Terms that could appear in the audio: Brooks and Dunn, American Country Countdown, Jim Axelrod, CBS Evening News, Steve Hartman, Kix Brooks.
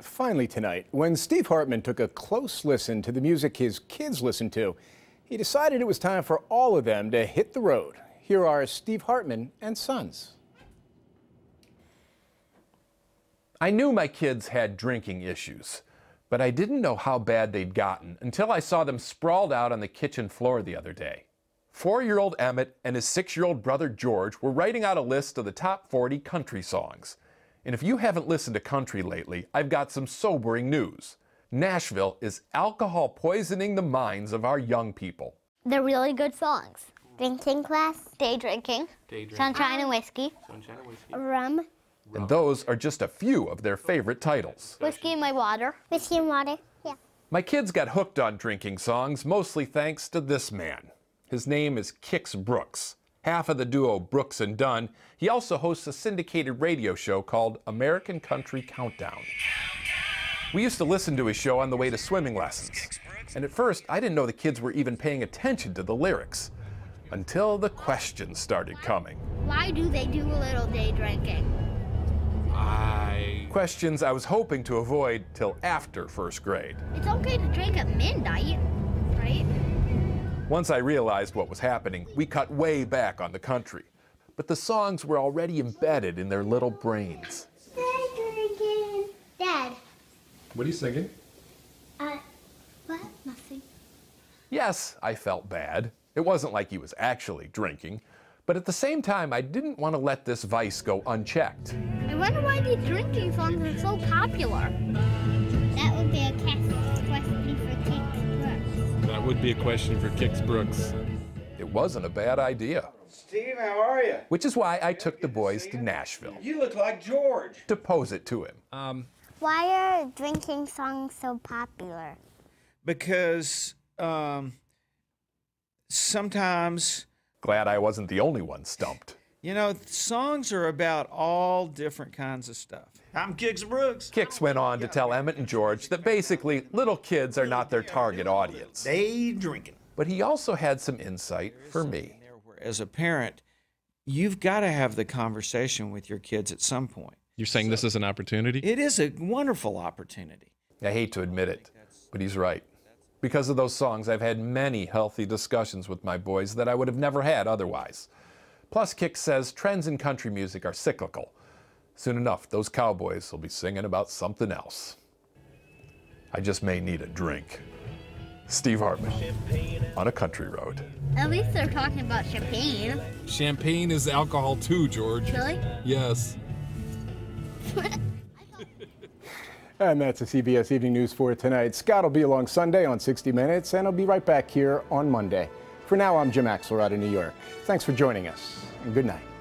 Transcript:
Finally tonight, when Steve Hartman took a close listen to the music his kids listened to, he decided it was time for all of them to hit the road. Here are Steve Hartman and Sons. I knew my kids had drinking issues, but I didn't know how bad they'd gotten until I saw them sprawled out on the kitchen floor the other day. 4-year-old Emmett and his 6-year-old brother George were writing out a list of the top 40 country songs. And if you haven't listened to country lately, I've got some sobering news. Nashville is alcohol poisoning the minds of our young people. They're really good songs. Drinking class, day drinking, sunshine and whiskey, rum. And those are just a few of their favorite titles. Whiskey and my water. Whiskey and water, yeah. My kids got hooked on drinking songs, mostly thanks to this man. His name is Kix Brooks. Half of the duo Brooks and Dunn, he also hosts a syndicated radio show called American Country Countdown. We used to listen to his show on the way to swimming lessons. And at first, I didn't know the kids were even paying attention to the lyrics until the questions started coming. Why do they do a little day drinking? Questions I was hoping to avoid till after first grade. It's okay to drink at midnight, right? Once I realized what was happening, we cut way back on the country. But the songs were already embedded in their little brains. Day drinking. Dad. What are you singing? What? Nothing. Yes, I felt bad. It wasn't like he was actually drinking. But at the same time, I didn't want to let this vice go unchecked. I wonder why these drinking songs are so popular. That would be a question for Kix Brooks. That would be a question for Kix Brooks. It wasn't a bad idea. Steve, how are you? Which is why I took the boys to Nashville. You look like George. To pose it to him. Why are drinking songs so popular? Because sometimes... Glad I wasn't the only one stumped. You know, songs are about all different kinds of stuff. I'm Kix Brooks. Kix went on to tell Emmett and George that basically little kids are not their target audience. They drinking. But he also had some insight for me. As a parent, you've got to have the conversation with your kids at some point. You're saying this is an opportunity? It is a wonderful opportunity. I hate to admit it, but he's right. Because of those songs, I've had many healthy discussions with my boys that I would have never had otherwise. Plus, Kix says trends in country music are cyclical. Soon enough, those cowboys will be singing about something else. I just may need a drink. Steve Hartman, on a country road. At least they're talking about champagne. Champagne is alcohol too, George. Really? Yes. And that's the CBS Evening News for tonight. Scott will be along Sunday on 60 Minutes, and I'll be right back here on Monday. For now, I'm Jim Axelrod in New York. Thanks for joining us, and good night.